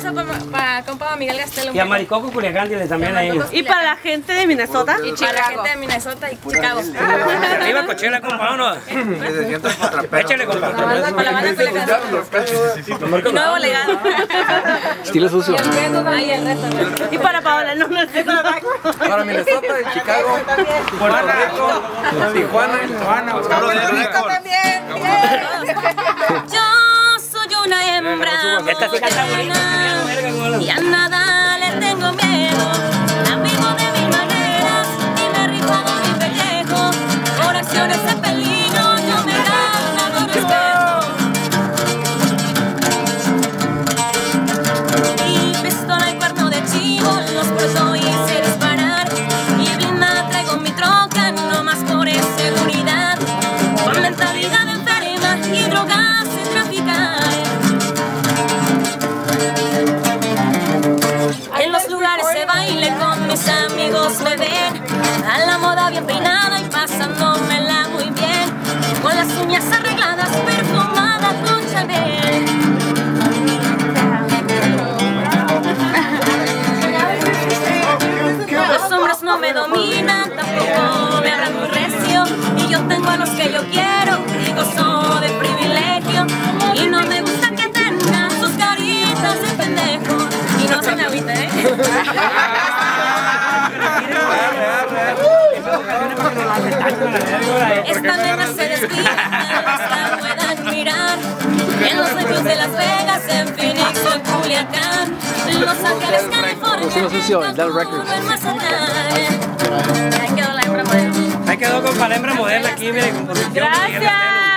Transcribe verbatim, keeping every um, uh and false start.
saludos para compa Miguel Gastelum. Y a Mariscos Culiacan también a ellos. Y para la gente de Minnesota. Y para la gente de Minnesota y Chicago. Arriba Coachella, compa, uno. Échale, compa. Con la banda Culiacan. Tu nuevo legado. Estilo sucio. Y para Paola, no, no. Para Minnesota y Chicago. Puerto Rico, Tijuana y Tijuana. Puerto Rico también. Una hembra moderna, y a nada le tengo miedo, la vivo de mil maneras y me rijo de mi pellejo, por acciones de peligro yo me gano con respeto. Mi pistola y cuerno de chivo los puedo y sé disparar, y blindada traigo mi troca no más por seguridad, con mentalidad enferma y drogas sin traficar. Mis amigos me ven a la moda bien peinada y pasándomela muy bien, con las uñas arregladas, perfumada con Chanel. Los hombres no me dominan, tampoco me hablan muy recio, y yo tengo a los que yo quiero y gozo de privilegio, y no me gusta que tengan sus caritas de pendejo. Y no se me agüita, ¿eh? Esta nena se desvía, la puedo admirar. En los centros de Las Vegas, en Phoenix o en Culiacán, Los Ángeles, California, en Mazatlán. Ahí quedó la hembra moderna. Ahí quedó con la hembra moderna aquí, mire, con posición. Gracias.